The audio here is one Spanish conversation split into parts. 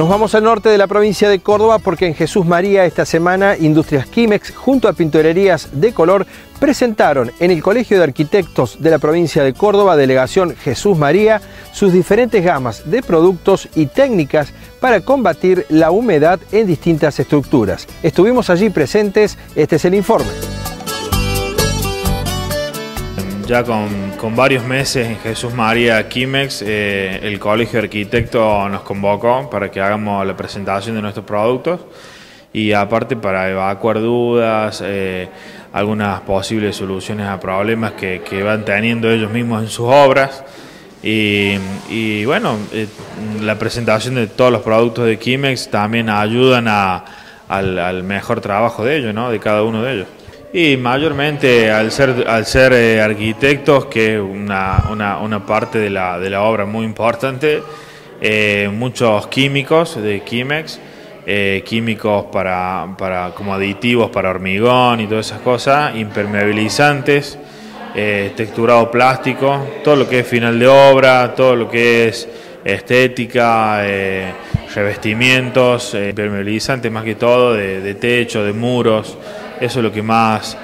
Nos vamos al norte de la provincia de Córdoba porque en Jesús María esta semana Industrias Químex junto a Pinturerías de Color presentaron en el Colegio de Arquitectos de la provincia de Córdoba, delegación Jesús María, sus diferentes gamas de productos y técnicas para combatir la humedad en distintas estructuras. Estuvimos allí presentes, este es el informe. Ya con varios meses en Jesús María Químex, el Colegio de Arquitectos nos convocó para que hagamos la presentación de nuestros productos y aparte para evacuar dudas, algunas posibles soluciones a problemas que van teniendo ellos mismos en sus obras y bueno, la presentación de todos los productos de Químex también ayudan al mejor trabajo de ellos, ¿no? De cada uno de ellos. Y mayormente al ser arquitectos, que es una parte de la obra muy importante, muchos químicos de Químex, químicos para como aditivos para hormigón y todas esas cosas, impermeabilizantes, texturado plástico, todo lo que es final de obra, todo lo que es estética, revestimientos, impermeabilizantes más que todo, de techo, de muros. Eso es lo que más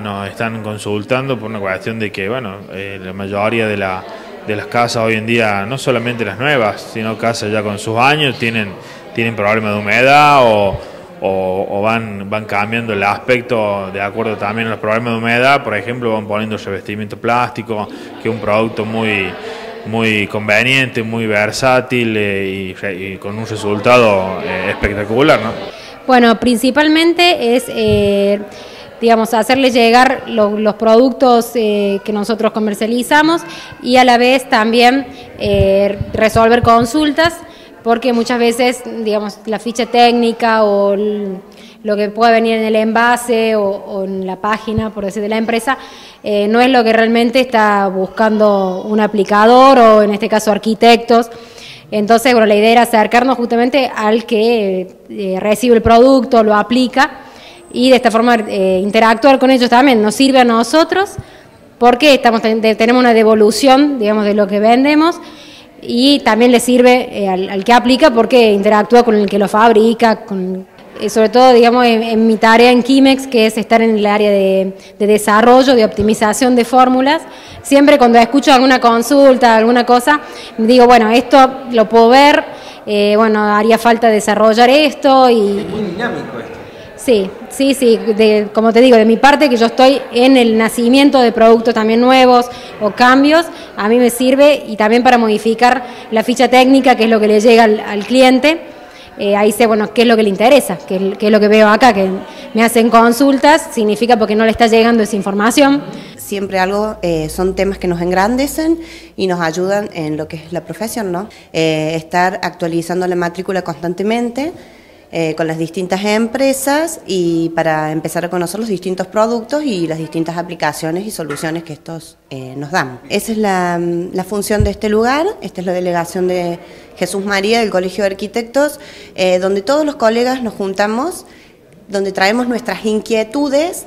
nos están consultando por una cuestión de que, bueno, la mayoría de las casas hoy en día, no solamente las nuevas, sino casas ya con sus años, tienen problemas de humedad o van cambiando el aspecto de acuerdo también a los problemas de humedad. Por ejemplo, van poniendo revestimiento plástico, que es un producto muy conveniente, muy versátil y con un resultado espectacular, ¿no? Bueno, principalmente es, digamos, hacerles llegar los productos que nosotros comercializamos y a la vez también resolver consultas, porque muchas veces, digamos, la ficha técnica o lo que puede venir en el envase o en la página, por decir, de la empresa, no es lo que realmente está buscando un aplicador o en este caso arquitectos. Entonces, bueno, la idea era acercarnos justamente al que recibe el producto, lo aplica y de esta forma interactuar con ellos también. Nos sirve a nosotros porque tenemos una devolución, digamos, de lo que vendemos y también le sirve al que aplica porque interactúa con el que lo fabrica, sobre todo, digamos, en mi tarea en Químex, que es estar en el área de desarrollo, de optimización de fórmulas. Siempre cuando escucho alguna consulta, alguna cosa, digo, bueno, esto lo puedo ver, bueno, haría falta desarrollar esto. Es muy dinámico esto. Sí, como te digo, de mi parte, que yo estoy en el nacimiento de productos también nuevos o cambios, a mí me sirve y también para modificar la ficha técnica, que es lo que le llega al cliente. Ahí sé, bueno, qué es lo que le interesa, qué es lo que veo acá, que me hacen consultas, significa porque no le está llegando esa información. Siempre algo, son temas que nos engrandecen y nos ayudan en lo que es la profesión, ¿no? Estar actualizando la matrícula constantemente con las distintas empresas y para empezar a conocer los distintos productos y las distintas aplicaciones y soluciones que estos nos dan. Esa es la función de este lugar. Esta es la delegación de Jesús María del Colegio de Arquitectos, donde todos los colegas nos juntamos, donde traemos nuestras inquietudes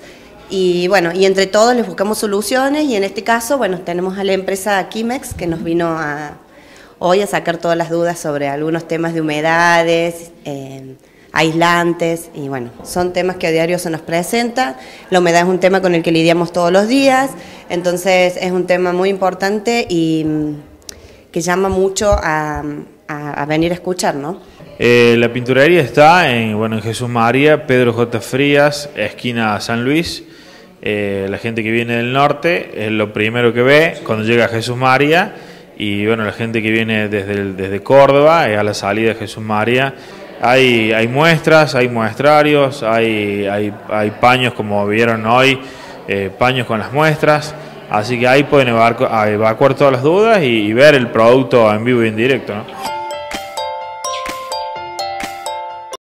y bueno, y entre todos les buscamos soluciones y en este caso, bueno, tenemos a la empresa Químex que nos vino hoy a sacar todas las dudas sobre algunos temas de humedades, aislantes y bueno, son temas que a diario se nos presenta. La humedad es un tema con el que lidiamos todos los días, entonces es un tema muy importante y que llama mucho a venir a escuchar, ¿no? La pinturería está en Jesús María, Pedro J. Frías, esquina San Luis. La gente que viene del norte es lo primero que ve cuando llega a Jesús María y bueno, la gente que viene desde Córdoba a la salida de Jesús María. Hay muestras, hay muestrarios, hay paños como vieron hoy, paños con las muestras, así que ahí pueden evacuar todas las dudas y ver el producto en vivo y en directo, ¿no?